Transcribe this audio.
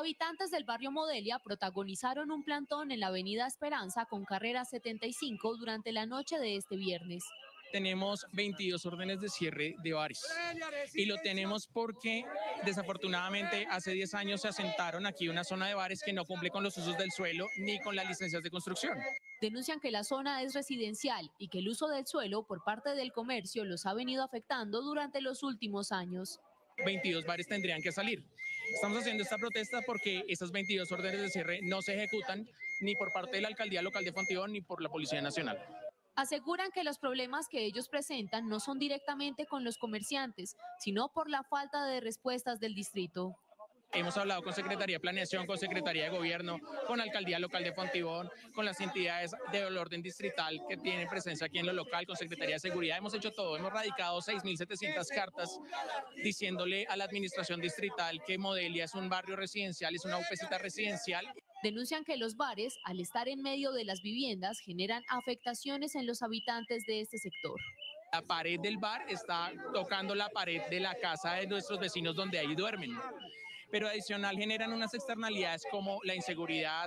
Habitantes del barrio Modelia protagonizaron un plantón en la Avenida Esperanza con Carrera 75 durante la noche de este viernes. Tenemos 22 órdenes de cierre de bares y lo tenemos porque desafortunadamente hace 10 años se asentaron aquí una zona de bares que no cumple con los usos del suelo ni con las licencias de construcción. Denuncian que la zona es residencial y que el uso del suelo por parte del comercio los ha venido afectando durante los últimos años. 22 bares tendrían que salir. Estamos haciendo esta protesta porque esas 22 órdenes de cierre no se ejecutan ni por parte de la alcaldía local de Fontibón ni por la Policía Nacional. Aseguran que los problemas que ellos presentan no son directamente con los comerciantes, sino por la falta de respuestas del distrito. Hemos hablado con Secretaría de Planeación, con Secretaría de Gobierno, con Alcaldía Local de Fontibón, con las entidades del orden distrital que tienen presencia aquí en lo local, con Secretaría de Seguridad. Hemos hecho todo, hemos radicado 6.700 cartas diciéndole a la administración distrital que Modelia es un barrio residencial, es una UPZ residencial. Denuncian que los bares, al estar en medio de las viviendas, generan afectaciones en los habitantes de este sector. La pared del bar está tocando la pared de la casa de nuestros vecinos donde ahí duermen, pero adicional generan unas externalidades como la inseguridad.